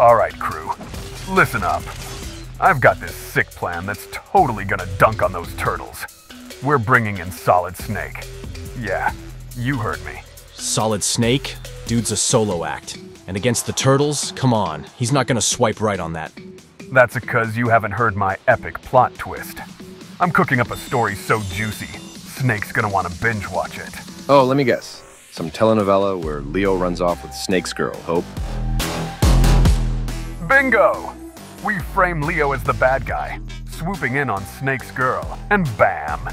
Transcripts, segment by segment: Alright, crew. Listen up. I've got this sick plan that's totally gonna dunk on those turtles. We're bringing in Solid Snake. Yeah, you heard me. Solid Snake? Dude's a solo act. And against the turtles? Come on, he's not gonna swipe right on that. That's because you haven't heard my epic plot twist. I'm cooking up a story so juicy, Snake's gonna wanna binge watch it. Oh, let me guess. Some telenovela where Leo runs off with Snake's girl, Hope. Bingo! We frame Leo as the bad guy, swooping in on Snake's girl, and bam!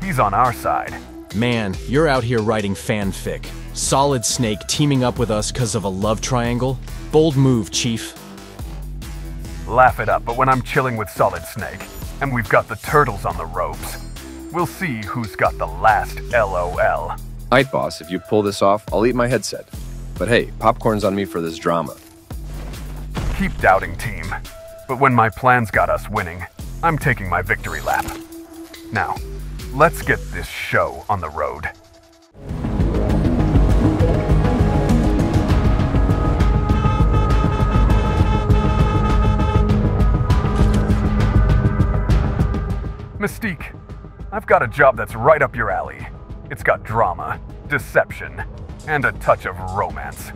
He's on our side. Man, you're out here writing fanfic. Solid Snake teaming up with us because of a love triangle? Bold move, Chief. Laugh it up, but when I'm chilling with Solid Snake, and we've got the turtles on the ropes, we'll see who's got the last LOL. Aight, boss, if you pull this off, I'll eat my headset. But hey, popcorn's on me for this drama. Keep doubting, team. But when my plan's got us winning, I'm taking my victory lap. Now, let's get this show on the road. Mystique, I've got a job that's right up your alley. It's got drama, deception, and a touch of romance.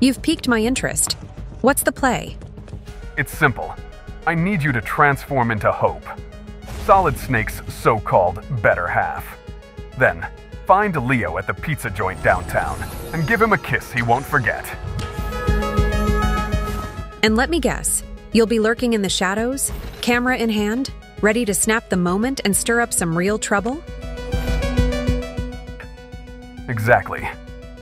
You've piqued my interest. What's the play? It's simple. I need you to transform into Hope, Solid Snake's so-called better half. Then, find Leo at the pizza joint downtown and give him a kiss he won't forget. And let me guess, you'll be lurking in the shadows, camera in hand, ready to snap the moment and stir up some real trouble? Exactly.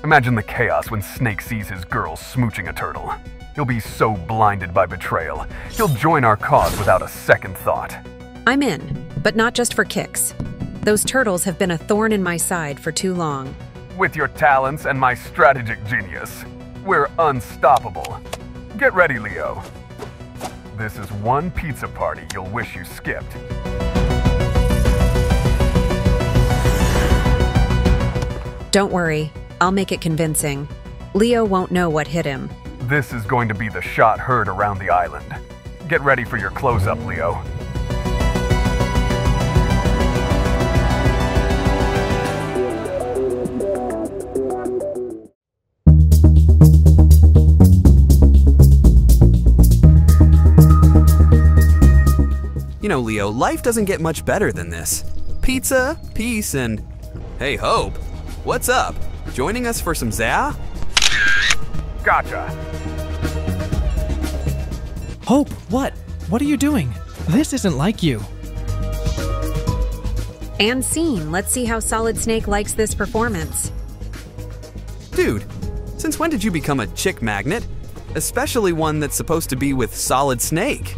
Imagine the chaos when Snake sees his girl smooching a turtle. He'll be so blinded by betrayal, he'll join our cause without a second thought. I'm in, but not just for kicks. Those turtles have been a thorn in my side for too long. With your talents and my strategic genius, we're unstoppable. Get ready, Leo. This is one pizza party you'll wish you skipped. Don't worry, I'll make it convincing. Leo won't know what hit him. This is going to be the shot heard around the island. Get ready for your close-up, Leo. You know, Leo, life doesn't get much better than this. Pizza, peace, and... Hey, Hope, what's up? Joining us for some za? Gotcha. Hope, what? What are you doing? This isn't like you. And scene. Let's see how Solid Snake likes this performance. Dude, since when did you become a chick magnet? Especially one that's supposed to be with Solid Snake.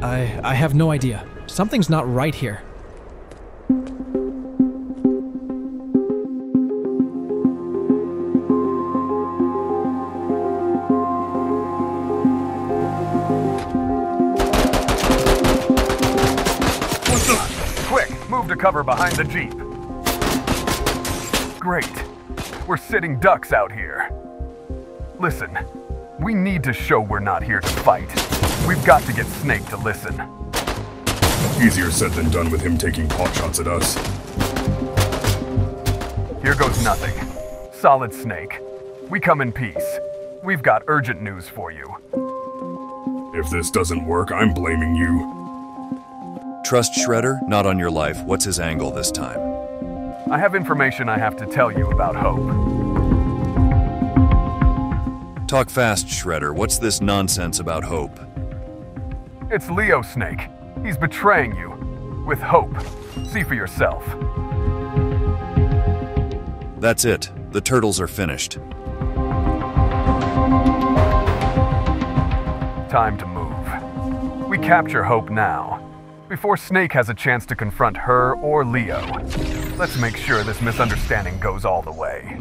I have no idea. Something's not right here. Cover behind the Jeep. Great. We're sitting ducks out here. Listen, we need to show we're not here to fight. We've got to get Snake to listen. Easier said than done with him taking potshots at us. Here goes nothing. Solid Snake, we come in peace. We've got urgent news for you. If this doesn't work, I'm blaming you. Trust Shredder, not on your life. What's his angle this time? I have information I have to tell you about Hope. Talk fast, Shredder. What's this nonsense about Hope? It's Leo Snake. He's betraying you. With Hope. See for yourself. That's it. The turtles are finished. Time to move. We capture Hope now. Before Snake has a chance to confront her or Leo, let's make sure this misunderstanding goes all the way.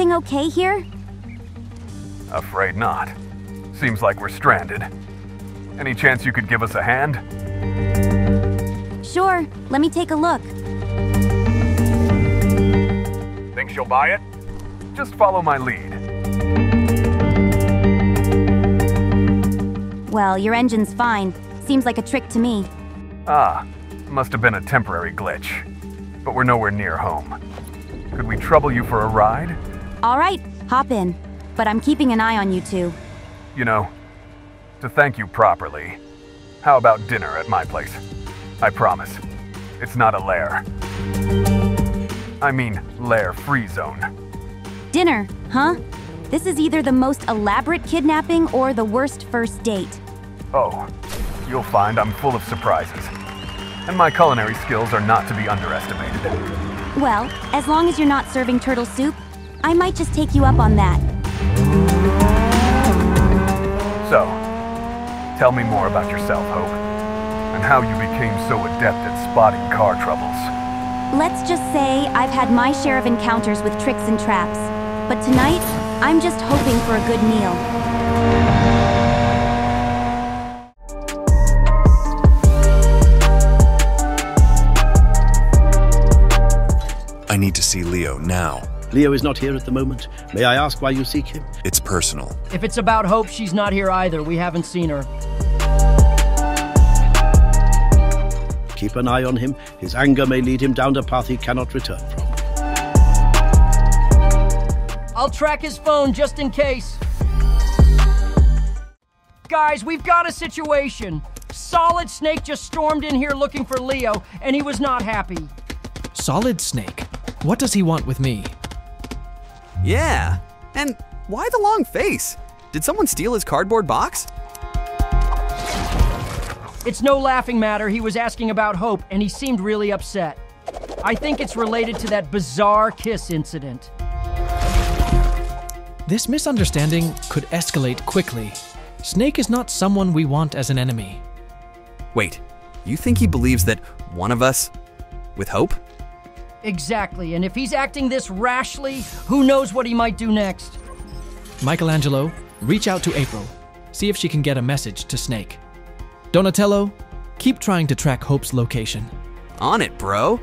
everything okay here? Afraid not. Seems like we're stranded. Any chance you could give us a hand? Sure. Let me take a look. Think she'll buy it? Just follow my lead. Well, your engine's fine. Seems like a trick to me. Ah, must have been a temporary glitch. But we're nowhere near home. Could we trouble you for a ride? All right, hop in. But I'm keeping an eye on you two. You know, to thank you properly, how about dinner at my place? I promise, it's not a lair. I mean, lair-free zone. Dinner, huh? This is either the most elaborate kidnapping or the worst first date. Oh, you'll find I'm full of surprises. And my culinary skills are not to be underestimated. Well, as long as you're not serving turtle soup, I might just take you up on that. So, tell me more about yourself, Hope, and how you became so adept at spotting car troubles. Let's just say I've had my share of encounters with tricks and traps, but tonight, I'm just hoping for a good meal. I need to see Leo now. Leo is not here at the moment. May I ask why you seek him? It's personal. If it's about Hope, she's not here either. We haven't seen her. Keep an eye on him. His anger may lead him down a path he cannot return from. I'll track his phone just in case. Guys, we've got a situation. Solid Snake just stormed in here looking for Leo, and he was not happy. Solid Snake? What does he want with me? Yeah, and why the long face? Did someone steal his cardboard box? It's no laughing matter. He was asking about Hope, and he seemed really upset. I think it's related to that bizarre kiss incident. This misunderstanding could escalate quickly. Snake is not someone we want as an enemy. Wait, you think he believes that one of us, with Hope? Exactly, and if he's acting this rashly, who knows what he might do next? Michelangelo, reach out to April. See if she can get a message to Snake. Donatello, keep trying to track Hope's location. On it, bro.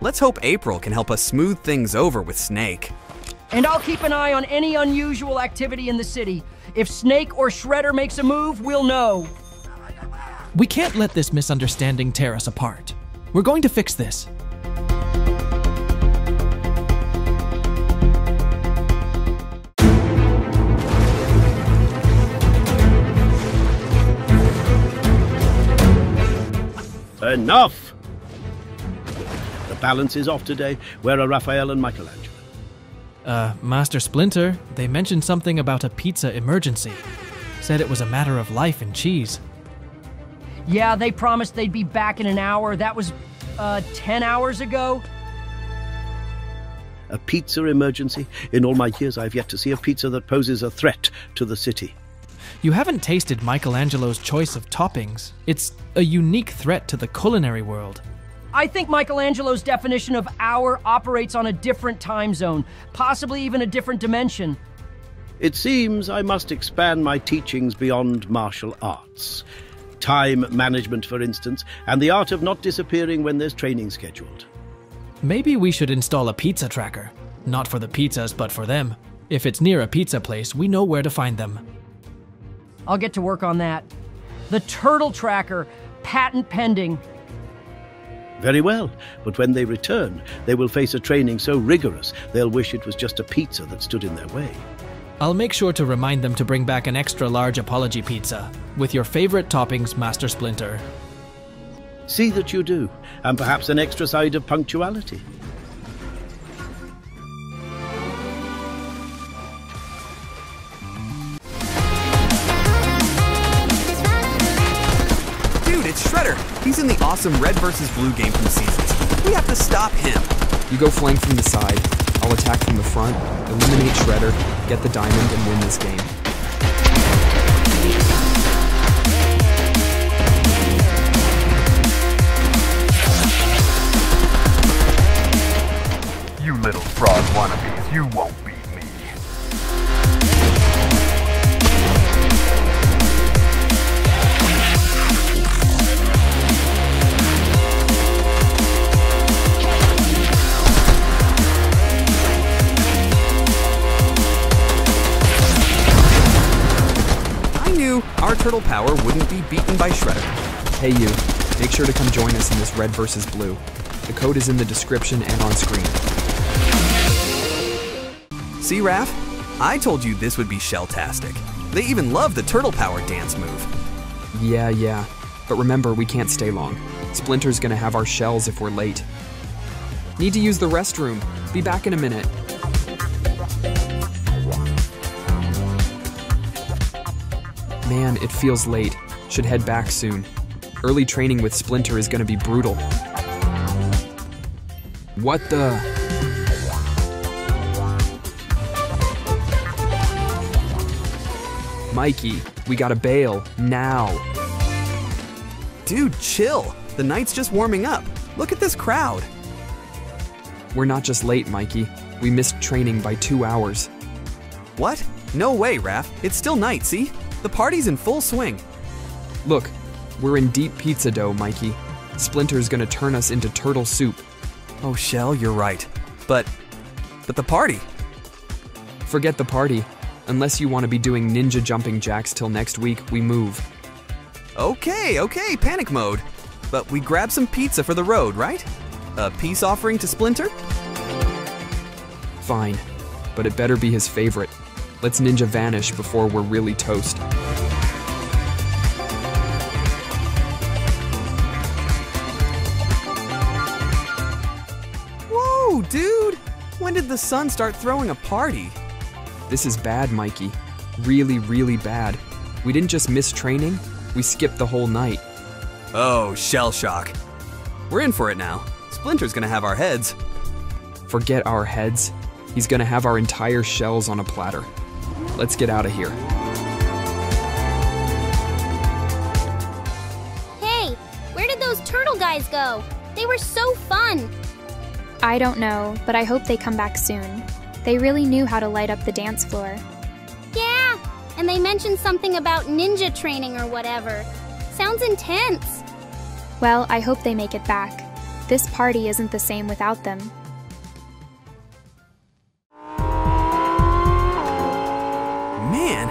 Let's hope April can help us smooth things over with Snake. And I'll keep an eye on any unusual activity in the city. If Snake or Shredder makes a move, we'll know. We can't let this misunderstanding tear us apart. We're going to fix this. Enough! The balance is off today. Where are Raphael and Michelangelo? Master Splinter, they mentioned something about a pizza emergency. Said it was a matter of life and cheese. Yeah, they promised they'd be back in an hour. That was, 10 hours ago. A pizza emergency? In all my years, I've yet to see a pizza that poses a threat to the city. You haven't tasted Michelangelo's choice of toppings. It's a unique threat to the culinary world. I think Michelangelo's definition of hour operates on a different time zone, possibly even a different dimension. It seems I must expand my teachings beyond martial arts. Time management, for instance, and the art of not disappearing when there's training scheduled. Maybe we should install a pizza tracker. Not for the pizzas, but for them. If it's near a pizza place, we know where to find them. I'll get to work on that. The turtle tracker, patent pending. Very well, but when they return, they will face a training so rigorous, they'll wish it was just a pizza that stood in their way. I'll make sure to remind them to bring back an extra large apology pizza with your favorite toppings, Master Splinter. See that you do, and perhaps an extra side of punctuality. Shredder, he's in the awesome red versus blue game from Seasons. We have to stop him. You go flank from the side, I'll attack from the front, eliminate Shredder, get the diamond, and win this game. You little frog wannabes, you won't beat me. turtle power wouldn't be beaten by Shredder. Hey you, make sure to come join us in this red versus blue. The code is in the description and on screen. See, Raph? I told you this would be shelltastic. They even love the turtle power dance move. Yeah. But remember, we can't stay long. Splinter's gonna have our shells if we're late. Need to use the restroom. Be back in a minute. Man, it feels late. Should head back soon. Early training with Splinter is gonna be brutal. What the? Mikey, we gotta bail, now. Dude, chill. The night's just warming up. Look at this crowd. We're not just late, Mikey. We missed training by 2 hours. What? No way, Raph. It's still night, see? The party's in full swing. Look, we're in deep pizza dough, Mikey. Splinter's gonna turn us into turtle soup. Oh, Shell, you're right. But the party. Forget the party. Unless you want to be doing ninja jumping jacks till next week, we move. Okay, panic mode. But we grab some pizza for the road, right? A peace offering to Splinter? Fine, but it better be his favorite. Let's ninja vanish before we're really toast. Whoa, dude! When did the sun start throwing a party? This is bad, Mikey. Really bad. We didn't just miss training, we skipped the whole night. Oh, shell shock. We're in for it now. Splinter's gonna have our heads. Forget our heads. He's gonna have our entire shells on a platter. Let's get out of here. Hey, where did those turtle guys go? They were so fun. I don't know, but I hope they come back soon. They really knew how to light up the dance floor. Yeah, and they mentioned something about ninja training or whatever. Sounds intense. Well, I hope they make it back. This party isn't the same without them. Man,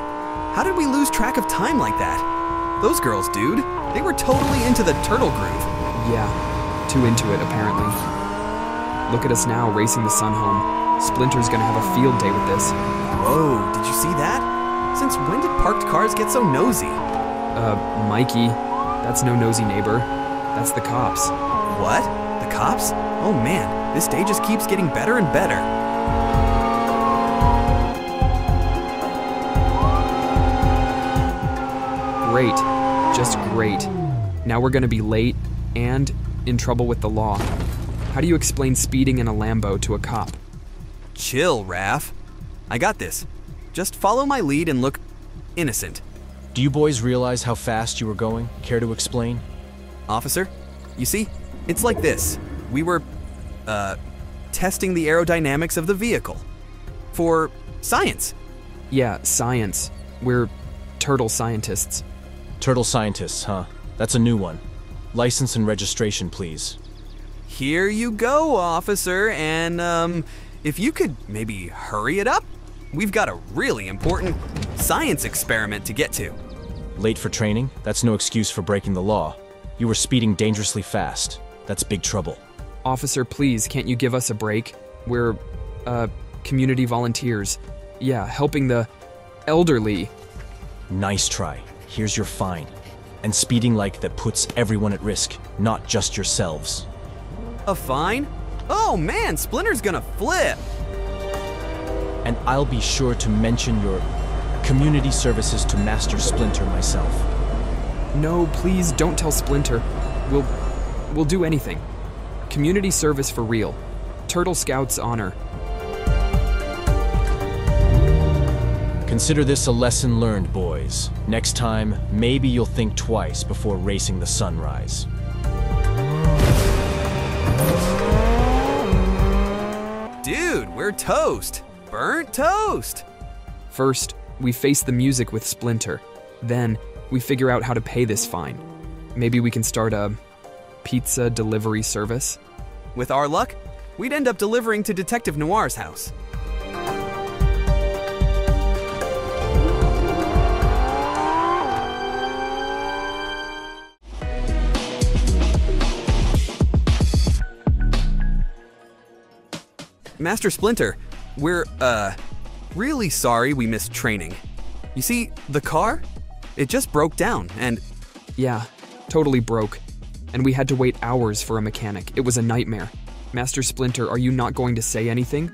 how did we lose track of time like that? Those girls, dude, they were totally into the turtle groove. Yeah, too into it, apparently. Look at us now, racing the sun home. Splinter's gonna have a field day with this. Whoa, did you see that? Since when did parked cars get so nosy? Mikey, that's no nosy neighbor. That's the cops. What? The cops? Oh man, this day just keeps getting better and better. Great. Just great. Now we're gonna be late and in trouble with the law. How do you explain speeding in a Lambo to a cop? Chill, Raph. I got this. Just follow my lead and look innocent. Do you boys realize how fast you were going? Care to explain? Officer, you see? It's like this. We were, testing the aerodynamics of the vehicle. For science. Yeah, science. We're turtle scientists. Turtle scientists, huh? That's a new one. License and registration, please. Here you go, officer, and, if you could maybe hurry it up? We've got a really important science experiment to get to. Late for training? That's no excuse for breaking the law. You were speeding dangerously fast. That's big trouble. Officer, please, can't you give us a break? We're, community volunteers. Yeah, helping the elderly. Nice try. Here's your fine. And speeding like that puts everyone at risk, not just yourselves. A fine? Oh man, Splinter's gonna flip! And I'll be sure to mention your community services to Master Splinter myself. No, please don't tell Splinter. We'll do anything. Community service for real. Turtle Scouts honor. Consider this a lesson learned, boys. Next time, maybe you'll think twice before racing the sunrise. Dude, we're toast. Burnt toast. First, we face the music with Splinter. Then, we figure out how to pay this fine. Maybe we can start a pizza delivery service? With our luck, we'd end up delivering to Detective Noir's house. Master Splinter, we're, really sorry we missed training. You see, the car? It just broke down, and... Yeah, totally broke. And we had to wait hours for a mechanic. It was a nightmare. Master Splinter, are you not going to say anything?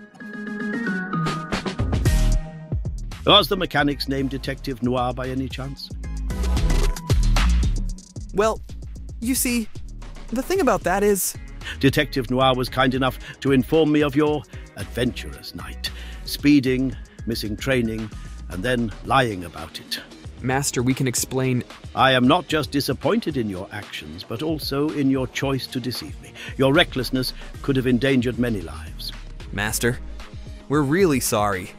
Was the mechanic's name Detective Noir by any chance? Well, you see, the thing about that is... Detective Noir was kind enough to inform me of your adventurous night. Speeding, missing training, and then lying about it. Master, we can explain... I am not just disappointed in your actions, but also in your choice to deceive me. Your recklessness could have endangered many lives. Master, we're really sorry.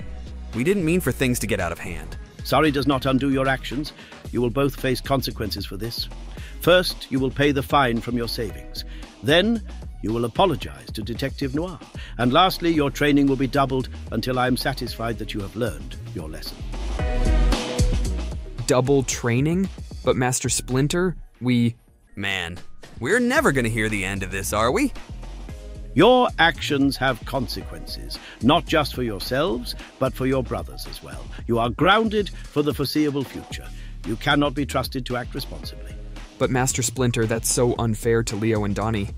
We didn't mean for things to get out of hand. Sorry does not undo your actions. You will both face consequences for this. First, you will pay the fine from your savings. Then, you will apologize to Detective Noir. And lastly, your training will be doubled until I am satisfied that you have learned your lesson. Double training? But Master Splinter, we... Man, we're never gonna hear the end of this, are we? Your actions have consequences, not just for yourselves, but for your brothers as well. You are grounded for the foreseeable future. You cannot be trusted to act responsibly. But Master Splinter, that's so unfair to Leo and Donnie.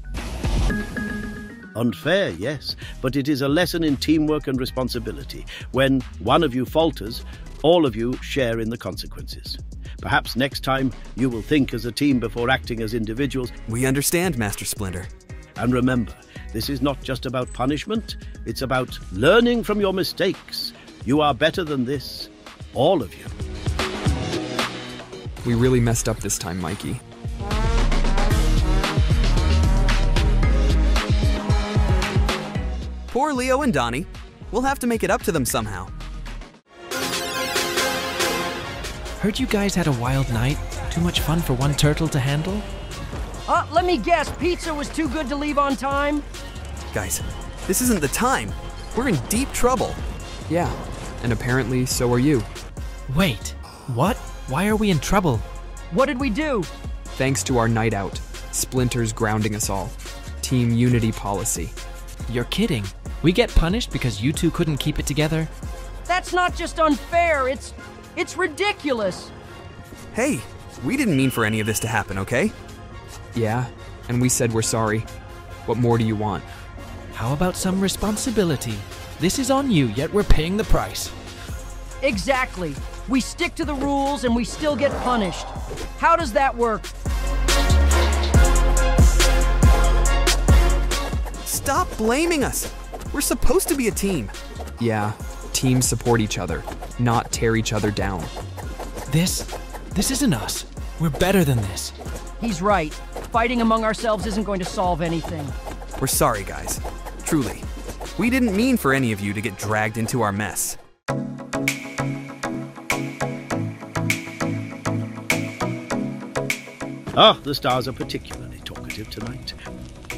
Unfair, yes, but it is a lesson in teamwork and responsibility. When one of you falters, all of you share in the consequences. Perhaps next time you will think as a team before acting as individuals. We understand, Master Splinter. And remember, this is not just about punishment, it's about learning from your mistakes. You are better than this, all of you. We really messed up this time, Mikey. Poor Leo and Donnie. We'll have to make it up to them somehow. Heard you guys had a wild night. Too much fun for one turtle to handle? Let me guess, pizza was too good to leave on time? Guys, this isn't the time. We're in deep trouble. Yeah, and apparently so are you. Wait, what? Why are we in trouble? What did we do? Thanks to our night out, Splinter's grounding us all. Team unity policy. You're kidding. We get punished because you two couldn't keep it together? That's not just unfair, it's ridiculous! Hey, we didn't mean for any of this to happen, okay? Yeah, and we said we're sorry. What more do you want? How about some responsibility? This is on you, yet we're paying the price. Exactly. We stick to the rules and we still get punished. How does that work? Stop blaming us! We're supposed to be a team. Yeah, teams support each other, not tear each other down. This isn't us. We're better than this. He's right. Fighting among ourselves isn't going to solve anything. We're sorry, guys. Truly. We didn't mean for any of you to get dragged into our mess. Ah, the stars are particularly talkative tonight.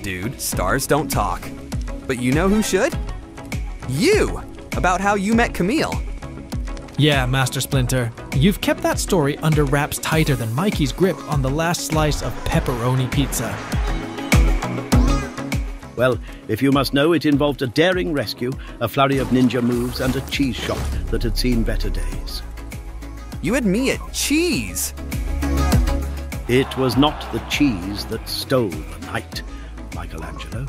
Dude, stars don't talk. But you know who should? You! About how you met Camille. Yeah, Master Splinter. You've kept that story under wraps tighter than Mikey's grip on the last slice of pepperoni pizza. Well, if you must know, it involved a daring rescue, a flurry of ninja moves, and a cheese shop that had seen better days. You had me at cheese! It was not the cheese that stole the night, Michelangelo,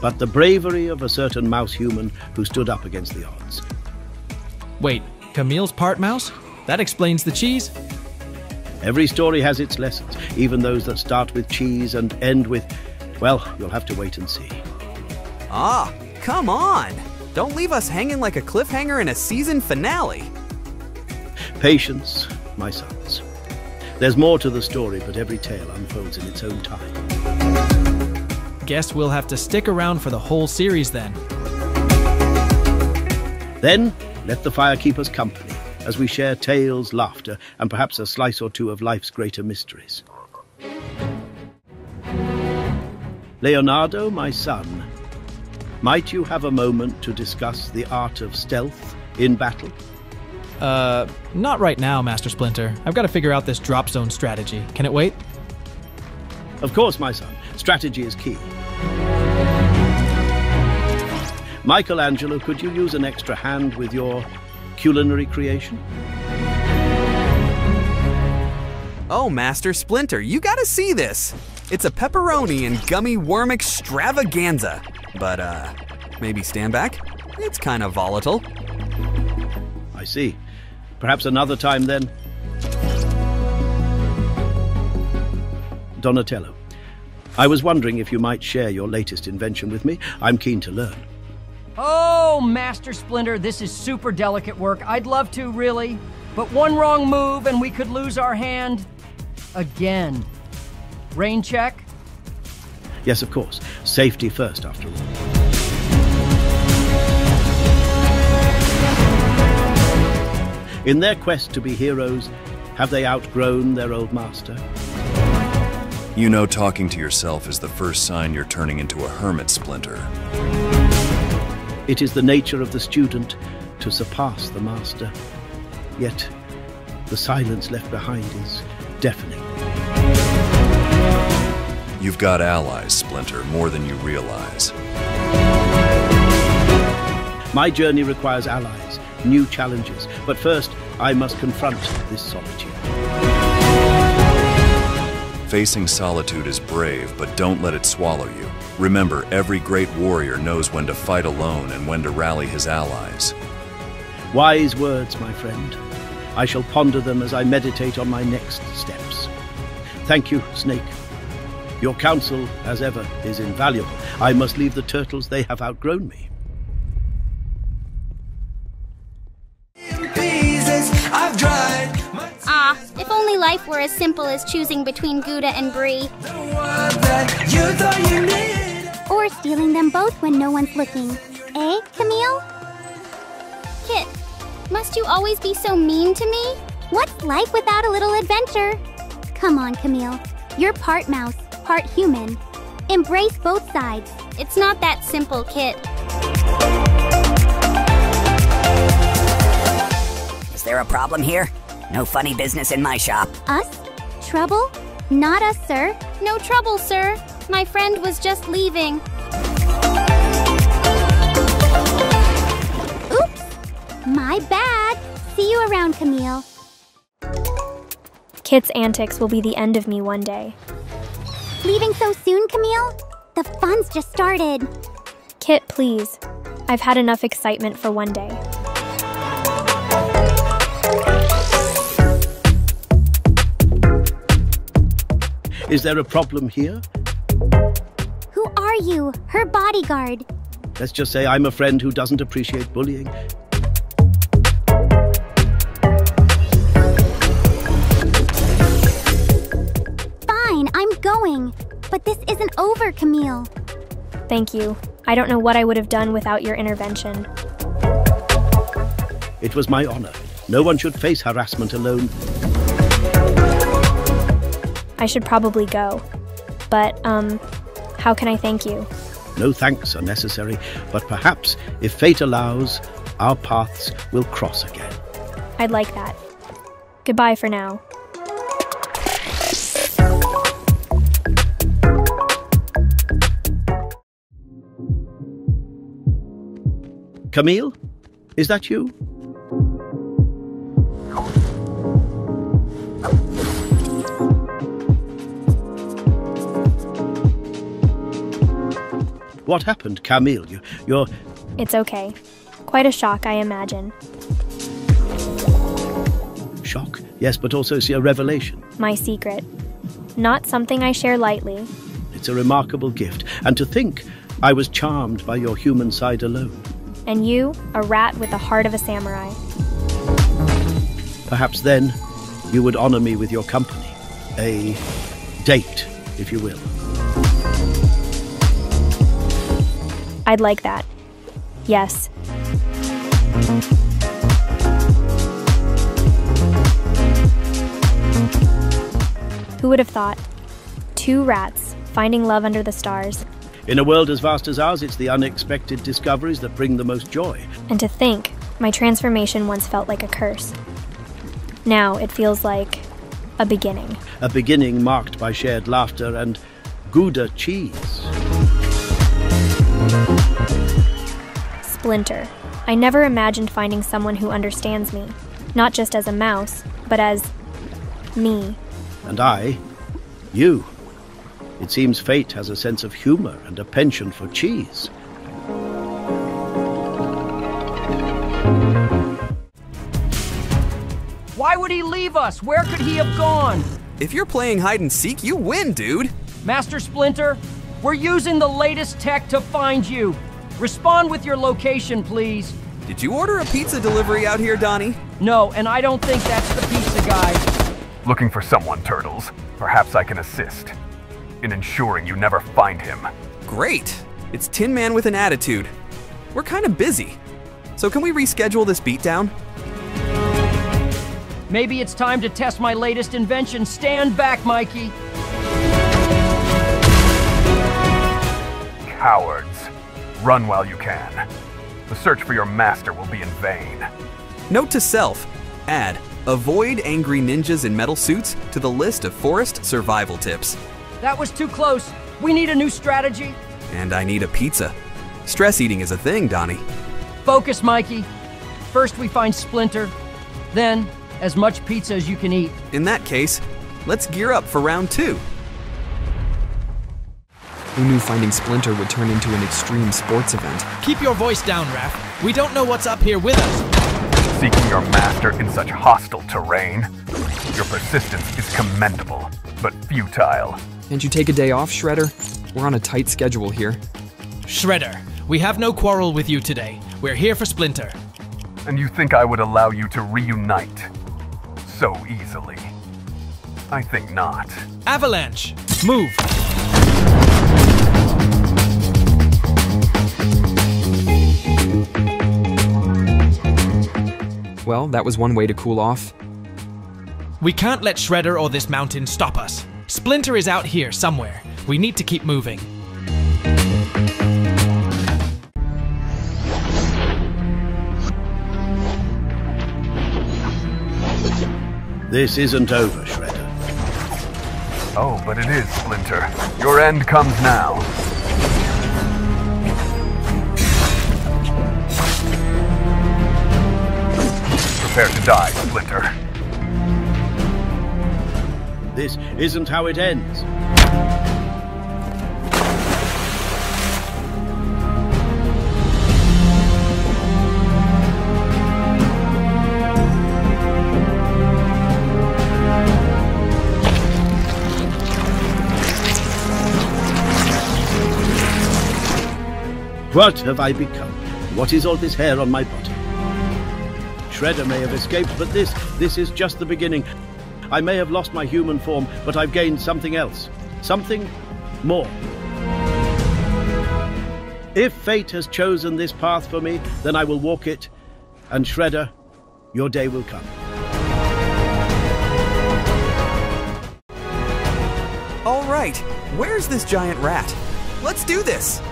but the bravery of a certain mouse human who stood up against the odds. Wait, Camille's part mouse? That explains the cheese? Every story has its lessons, even those that start with cheese and end with... Well, you'll have to wait and see. Ah, come on! Don't leave us hanging like a cliffhanger in a season finale! Patience, my sons. There's more to the story, but every tale unfolds in its own time. Guess we'll have to stick around for the whole series then. Then, let the fire keep us company as we share tales, laughter, and perhaps a slice or two of life's greater mysteries. Leonardo, my son, might you have a moment to discuss the art of stealth in battle? Not right now, Master Splinter. I've got to figure out this drop zone strategy. Can it wait? Of course, my son. Strategy is key. Michelangelo, could you use an extra hand with your culinary creation? Oh, Master Splinter, you gotta see this. It's a pepperoni and gummy worm extravaganza. But, maybe stand back? It's kind of volatile. I see. Perhaps another time, then. Donatello, I was wondering if you might share your latest invention with me. I'm keen to learn. Oh, Master Splinter, this is super delicate work. I'd love to, really. But one wrong move and we could lose our hand again. Rain check? Yes, of course. Safety first, after all. In their quest to be heroes, have they outgrown their old master? You know, talking to yourself is the first sign you're turning into a hermit, Splinter. It is the nature of the student to surpass the master. Yet, the silence left behind is deafening. You've got allies, Splinter, more than you realize. My journey requires allies, new challenges. But first, I must confront this solitude. Facing solitude is brave, but don't let it swallow you. Remember, every great warrior knows when to fight alone and when to rally his allies. Wise words, my friend. I shall ponder them as I meditate on my next steps. Thank you, Snake. Your counsel, as ever, is invaluable. I must leave the turtles. They have outgrown me. If only life were as simple as choosing between Gouda and Brie. Or stealing them both when no one's looking. Eh, Camille? Kit, must you always be so mean to me? What's life without a little adventure? Come on, Camille. You're part mouse, part human. Embrace both sides. It's not that simple, Kit. Is there a problem here? No funny business in my shop. Us? Trouble? Not us, sir. No trouble, sir. My friend was just leaving. Oops! My bad. See you around, Camille. Kit's antics will be the end of me one day. Leaving so soon, Camille? The fun's just started. Kit, please. I've had enough excitement for one day. Is there a problem here? Who are you? Her bodyguard. Let's just say I'm a friend who doesn't appreciate bullying. Fine, I'm going. But this isn't over, Camille. Thank you. I don't know what I would have done without your intervention. It was my honor. No one should face harassment alone. I should probably go, but, how can I thank you? No thanks are necessary, but perhaps, if fate allows, our paths will cross again. I'd like that. Goodbye for now. Camille, is that you? What happened, Camille? You're... It's okay. Quite a shock, I imagine. Shock? Yes, but also see a revelation. My secret. Not something I share lightly. It's a remarkable gift. And to think I was charmed by your human side alone. And you, a rat with the heart of a samurai. Perhaps then you would honor me with your company. A date, if you will. I'd like that. Yes. Who would have thought? Two rats finding love under the stars. In a world as vast as ours, it's the unexpected discoveries that bring the most joy. And to think, my transformation once felt like a curse. Now it feels like a beginning. A beginning marked by shared laughter and Gouda cheese. Splinter. I never imagined finding someone who understands me, not just as a mouse, but as me. And I, you. It seems fate has a sense of humor and a penchant for cheese. Why would he leave us? Where could he have gone? If you're playing hide and seek, you win, dude. Master Splinter, we're using the latest tech to find you. Respond with your location, please. Did you order a pizza delivery out here, Donnie? No, and I don't think that's the pizza guy. Looking for someone, Turtles. Perhaps I can assist in ensuring you never find him. Great. It's Tin Man with an attitude. We're kind of busy. So can we reschedule this beatdown? Maybe it's time to test my latest invention. Stand back, Mikey. Cowards. Run while you can. The search for your master will be in vain. Note to self, add, avoid angry ninjas in metal suits to the list of forest survival tips. That was too close. We need a new strategy. And I need a pizza. Stress eating is a thing, Donnie. Focus, Mikey. First we find Splinter, then as much pizza as you can eat. In that case, let's gear up for round 2. Who knew finding Splinter would turn into an extreme sports event? Keep your voice down, Raph. We don't know what's up here with us. Seeking your master in such hostile terrain? Your persistence is commendable, but futile. Can't you take a day off, Shredder? We're on a tight schedule here. Shredder, we have no quarrel with you today. We're here for Splinter. And you think I would allow you to reunite so easily? I think not. Avalanche, move! Well, that was one way to cool off. We can't let Shredder or this mountain stop us. Splinter is out here somewhere. We need to keep moving. This isn't over, Shredder. Oh, but it is, Splinter. Your end comes now. Prepare to die, Splinter. This isn't how it ends. What have I become? What is all this hair on my body? Shredder may have escaped, but this is just the beginning. I may have lost my human form, but I've gained something else. Something more. If fate has chosen this path for me, then I will walk it. And Shredder, your day will come. All right, where's this giant rat? Let's do this!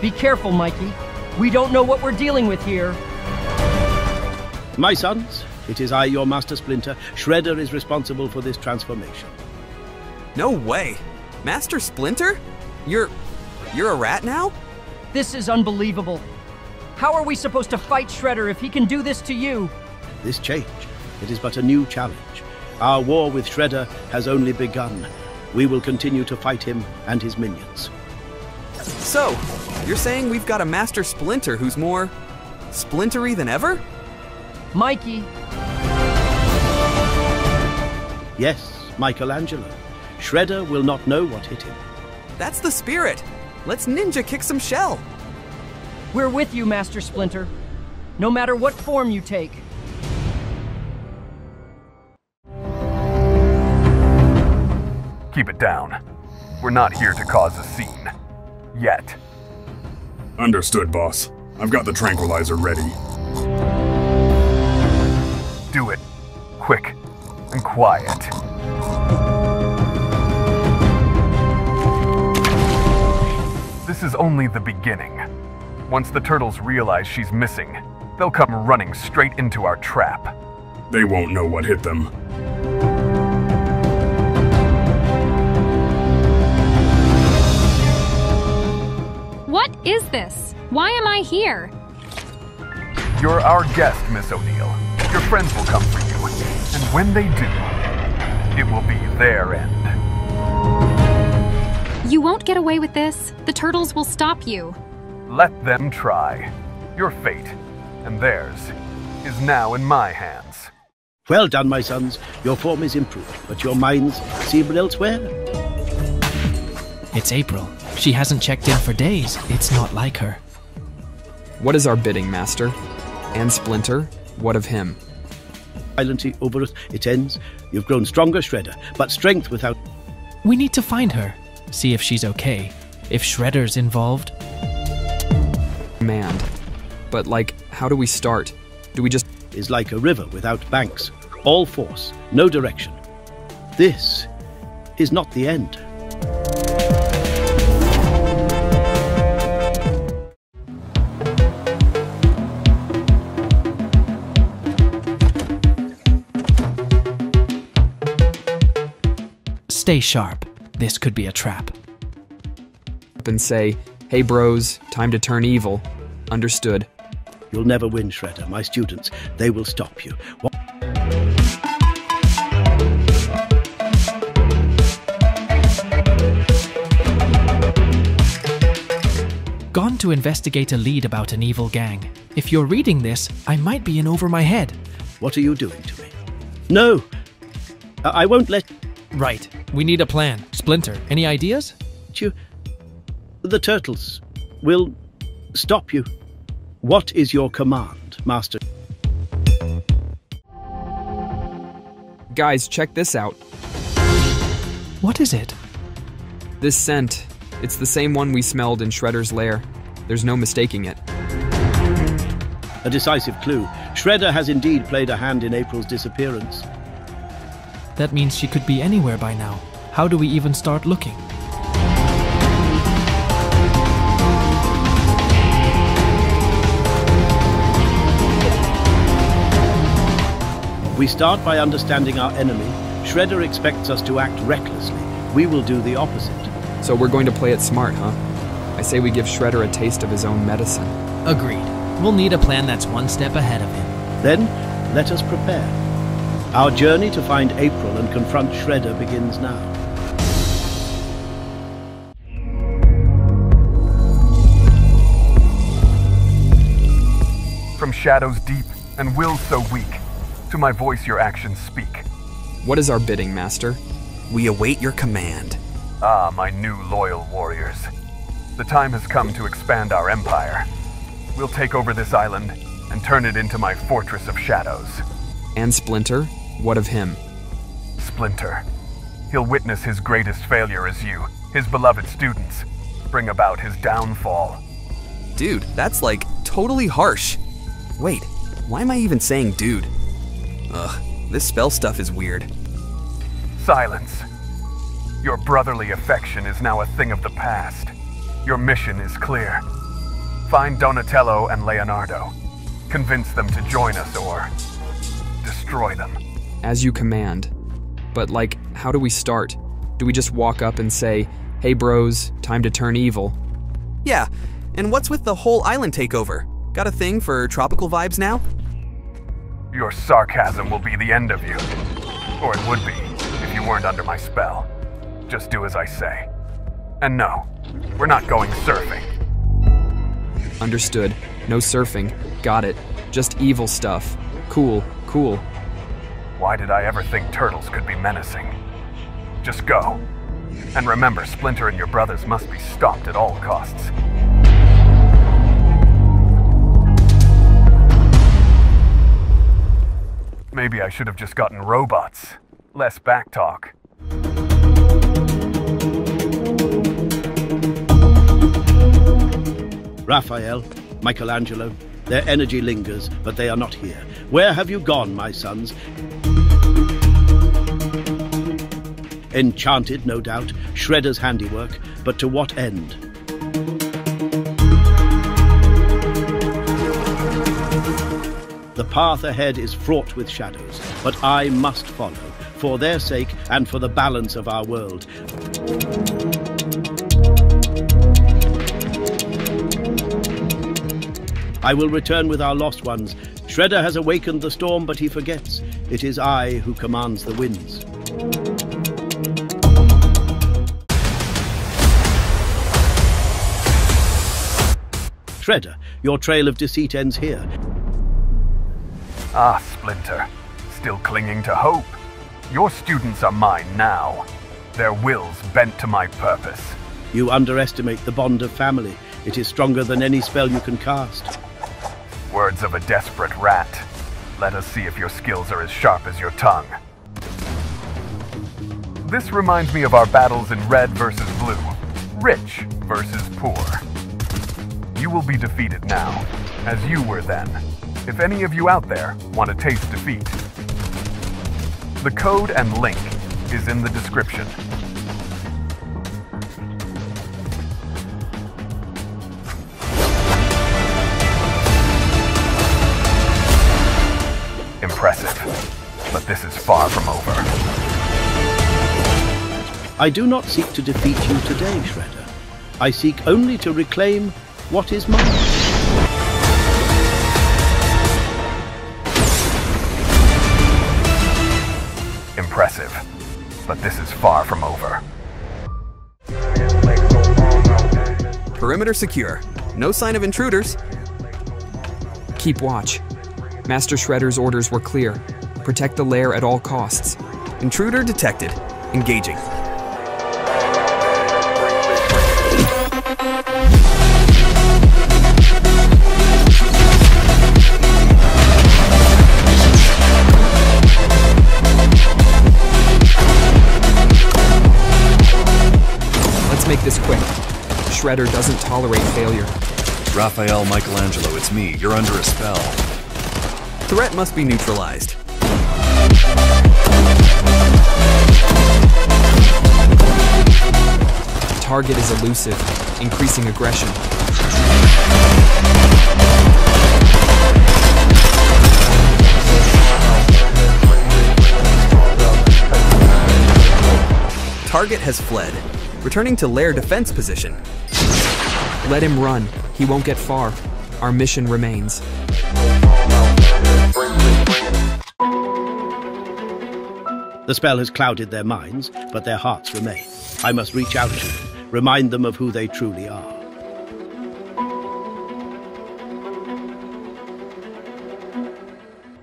Be careful, Mikey. We don't know what we're dealing with here. My sons, it is I, your Master Splinter. Shredder is responsible for this transformation. No way! Master Splinter? You're a rat now? This is unbelievable. How are we supposed to fight Shredder if he can do this to you? This change, it is but a new challenge. Our war with Shredder has only begun. We will continue to fight him and his minions. So, you're saying we've got a Master Splinter who's more splintery than ever? Mikey. Yes, Michelangelo. Shredder will not know what hit him. That's the spirit. Let's ninja kick some shell. We're with you, Master Splinter. No matter what form you take. Keep it down. We're not here to cause a scene. Yet. Understood, boss. I've got the tranquilizer ready. Do it. Quick and quiet. This is only the beginning. Once the turtles realize she's missing, they'll come running straight into our trap. They won't know what hit them. What is this? Why am I here? You're our guest, Miss O'Neill. Your friends will come for you, and when they do, it will be their end. You won't get away with this. The turtles will stop you. Let them try. Your fate, and theirs, is now in my hands. Well done, my sons. Your form is improved, but your minds seem elsewhere. It's April. She hasn't checked in for days. It's not like her. What is our bidding, Master? And Splinter? What of him? Violently over us, it ends. You've grown stronger, Shredder, but strength without... We need to find her. See if she's okay. If Shredder's involved... Manned. But, like, how do we start? Do we just... Is like a river without banks. All force, no direction. This is not the end. Stay sharp. This could be a trap. And say, hey bros, time to turn evil. Understood. You'll never win, Shredder. My students, they will stop you. What? Gone to investigate a lead about an evil gang. If you're reading this, I might be in over my head. What are you doing to me? No! I won't let... Right. We need a plan. Splinter, any ideas? The turtles will stop you. What is your command, Master? Guys, check this out. What is it? This scent. It's the same one we smelled in Shredder's lair. There's no mistaking it. A decisive clue. Shredder has indeed played a hand in April's disappearance. That means she could be anywhere by now. How do we even start looking? We start by understanding our enemy. Shredder expects us to act recklessly. We will do the opposite. So we're going to play it smart, huh? I say we give Shredder a taste of his own medicine. Agreed. We'll need a plan that's one step ahead of him. Then, let us prepare. Our journey to find April and confront Shredder begins now. From shadows deep and will so weak, to my voice your actions speak. What is our bidding, Master? We await your command. Ah, my new loyal warriors. The time has come to expand our empire. We'll take over this island and turn it into my fortress of shadows. And Splinter? What of him? Splinter. He'll witness his greatest failure as you, his beloved students, bring about his downfall. Dude, that's like totally harsh. Wait, why am I even saying dude? Ugh, this spell stuff is weird. Silence. Your brotherly affection is now a thing of the past. Your mission is clear. Find Donatello and Leonardo. Convince them to join us or destroy them. As you command. But like, how do we start? Do we just walk up and say, hey bros, time to turn evil? Yeah, and what's with the whole island takeover? Got a thing for tropical vibes now? Your sarcasm will be the end of you. Or it would be, if you weren't under my spell. Just do as I say. And no, we're not going surfing. Understood. No surfing. Got it. Just evil stuff. Cool, cool. Why did I ever think turtles could be menacing? Just go. And remember, Splinter and your brothers must be stopped at all costs. Maybe I should have just gotten robots. Less backtalk. Raphael, Michelangelo, their energy lingers, but they are not here. Where have you gone, my sons? Enchanted, no doubt, Shredder's handiwork, but to what end? The path ahead is fraught with shadows, but I must follow, for their sake and for the balance of our world. I will return with our lost ones. Shredder has awakened the storm, but he forgets. It is I who commands the winds. Shredder, your trail of deceit ends here. Ah, Splinter. Still clinging to hope. Your students are mine now. Their wills bent to my purpose. You underestimate the bond of family. It is stronger than any spell you can cast. Words of a desperate rat. Let us see if your skills are as sharp as your tongue. This reminds me of our battles in Red versus Blue. Rich versus poor. You will be defeated now, as you were then. If any of you out there want to taste defeat, the code and link is in the description. Impressive, but this is far from over. I do not seek to defeat you today, Shredder. I seek only to reclaim what is mine. Impressive, but this is far from over. Perimeter secure. No sign of intruders. Keep watch. Master Shredder's orders were clear. Protect the lair at all costs. Intruder detected. Engaging. Make this quick. Shredder doesn't tolerate failure. Raphael, Michelangelo, it's me. You're under a spell. Threat must be neutralized. Target is elusive, increasing aggression. Target has fled. Returning to lair defense position. Let him run. He won't get far. Our mission remains. The spell has clouded their minds, but their hearts remain. I must reach out to them, remind them of who they truly are.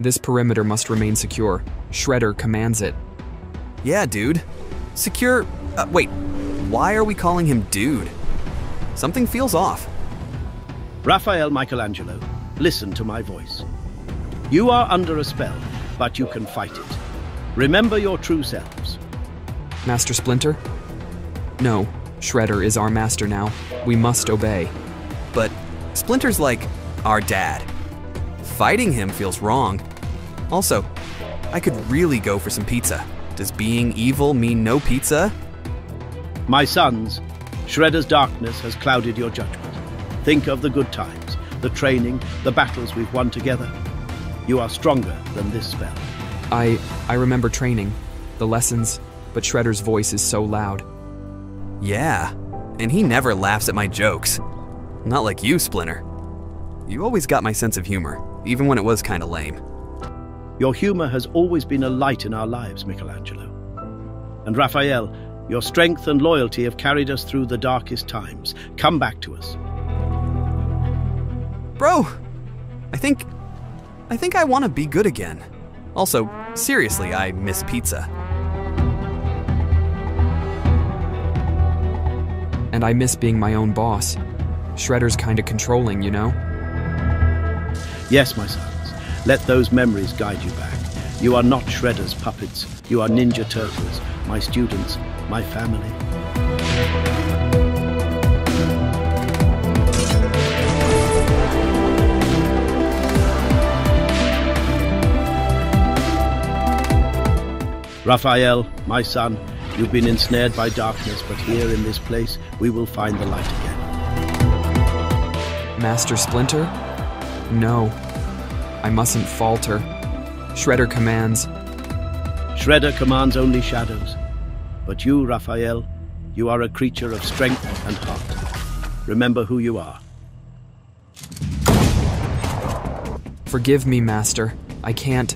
This perimeter must remain secure. Shredder commands it. Yeah, dude. Secure... wait. Why are we calling him dude? Something feels off. Raphael, Michelangelo, listen to my voice. You are under a spell, but you can fight it. Remember your true selves. Master Splinter? No, Shredder is our master now. We must obey. But Splinter's like our dad. Fighting him feels wrong. Also, I could really go for some pizza. Does being evil mean no pizza? My sons, Shredder's darkness has clouded your judgment. Think of the good times, the training, the battles we've won together. You are stronger than this spell. I remember training, the lessons, but Shredder's voice is so loud. Yeah, and he never laughs at my jokes. Not like you, Splinter. You always got my sense of humor, even when it was kind of lame. Your humor has always been a light in our lives, Michelangelo. And Raphael, your strength and loyalty have carried us through the darkest times. Come back to us. Bro, I think I want to be good again. Also, seriously, I miss pizza. And I miss being my own boss. Shredder's kind of controlling, you know? Yes, my sons. Let those memories guide you back. You are not Shredder's puppets. You are Ninja Turtles, my students, my family. Raphael, my son, you've been ensnared by darkness, but here in this place, we will find the light again. Master Splinter? No, I mustn't falter. Shredder commands. Shredder commands only shadows. But you, Raphael, you are a creature of strength and heart. Remember who you are. Forgive me, Master. I can't.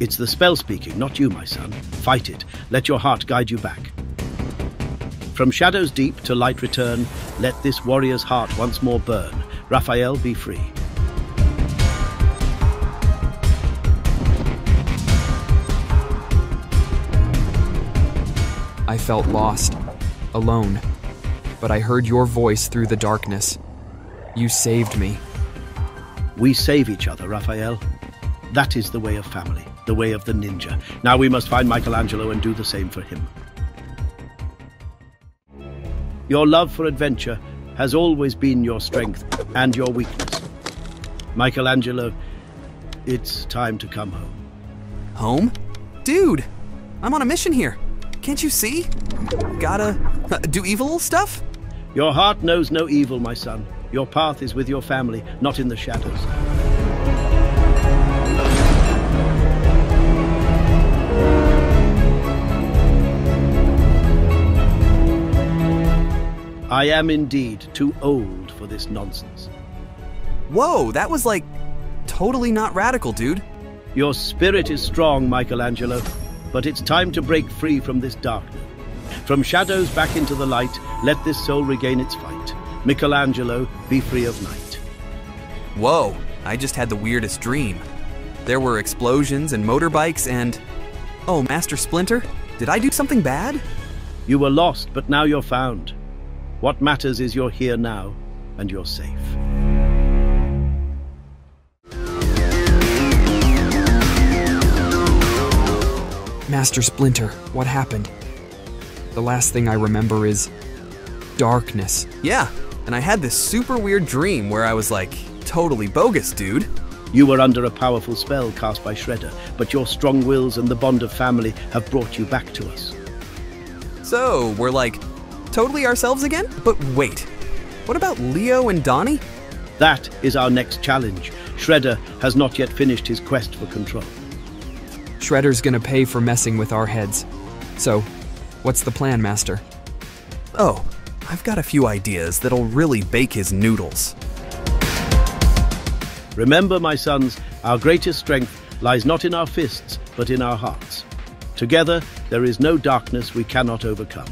It's the spell speaking, not you, my son. Fight it. Let your heart guide you back. From shadows deep to light return, let this warrior's heart once more burn. Raphael, be free. I felt lost, alone, but I heard your voice through the darkness. You saved me. We save each other, Raphael. That is the way of family, the way of the ninja. Now we must find Michelangelo and do the same for him. Your love for adventure has always been your strength and your weakness. Michelangelo, it's time to come home. Home? Dude, I'm on a mission here. Can't you see? Gotta do evil stuff? Your heart knows no evil, my son. Your path is with your family, not in the shadows. I am indeed too old for this nonsense. Whoa, that was like totally not radical, dude. Your spirit is strong, Michelangelo, but it's time to break free from this darkness. From shadows back into the light, let this soul regain its fight. Michelangelo, be free of night. Whoa, I just had the weirdest dream. There were explosions and motorbikes and... Oh, Master Splinter, did I do something bad? You were lost, but now you're found. What matters is you're here now, and you're safe. Master Splinter, what happened? The last thing I remember is darkness. Yeah, and I had this super weird dream where I was like, totally bogus, dude. You were under a powerful spell cast by Shredder, but your strong wills and the bond of family have brought you back to us. So, we're like... totally ourselves again? But wait, what about Leo and Donnie? That is our next challenge. Shredder has not yet finished his quest for control. Shredder's gonna pay for messing with our heads. So, what's the plan, Master? Oh, I've got a few ideas that'll really bake his noodles. Remember, my sons, our greatest strength lies not in our fists, but in our hearts. Together, there is no darkness we cannot overcome.